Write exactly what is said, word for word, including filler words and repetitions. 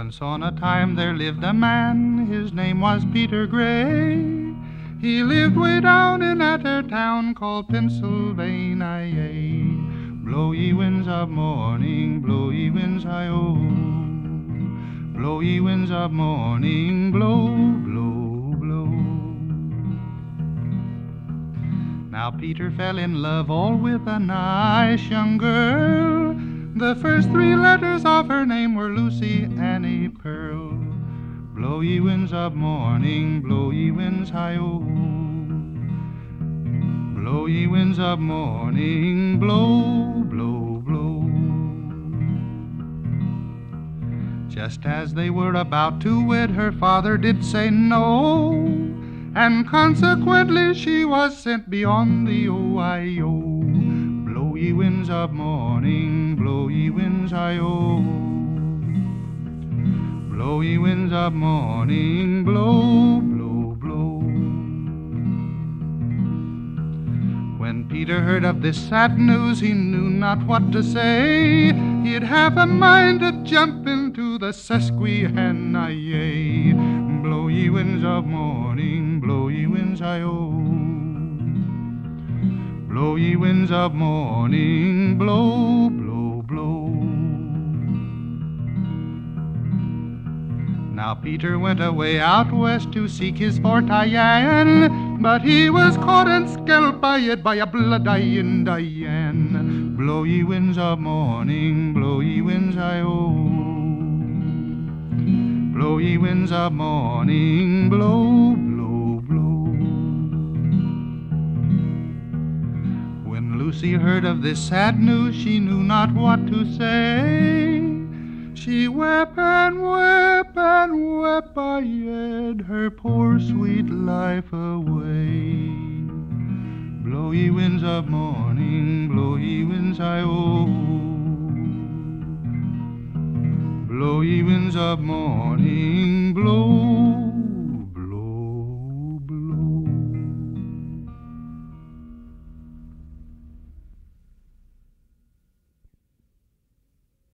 Once on a time there lived a man, his name was Peter Gray. He lived way down in that there town called Pennsylvania, yea. Blow ye winds of morning, blow ye winds, hi-oh. Blow ye winds of morning, blow, blow, blow. Now Peter fell in love all with a nice young girl. The first three letters of her name were Lucy Annie Pearl. Blow ye winds of morning, blow ye winds, hi-oh. Blow ye winds of morning, blow, blow, blow. Just as they were about to wed, her father did say no, and consequently she was sent beyond the Ohio. Blow ye winds of morning, blow ye winds, hi-oh. Blow ye winds of morning, blow, blow, blow. When Peter heard of this sad news, he knew not what to say. He'd half a mind to jump into the Susquehanna, yea. Blow ye winds of morning, blow ye winds, hi-oh. Blow ye winds of morning, blow, blow, blow. Now Peter went away out west to seek his fortune, but he was caught and scalp-eyed by a blood-eyin' Diane. Blow ye winds of morning, blow ye winds, hi-oh. Blow ye winds of morning, blow, blow, blow. When Lucy heard of this sad news, she knew not what to say. She wept and wept and wept, I yed her poor sweet life away. Blow ye winds of morning, blow ye winds, hi-oh. Blow ye winds of morning.